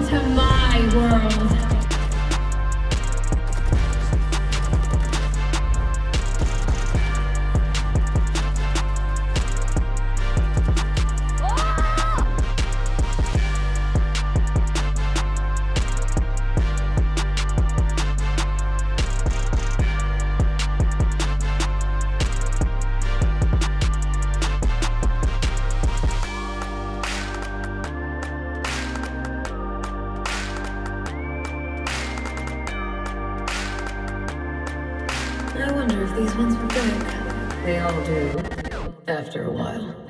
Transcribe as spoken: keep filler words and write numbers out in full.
Welcome to my world. I wonder if these ones would break. They all do, after a while.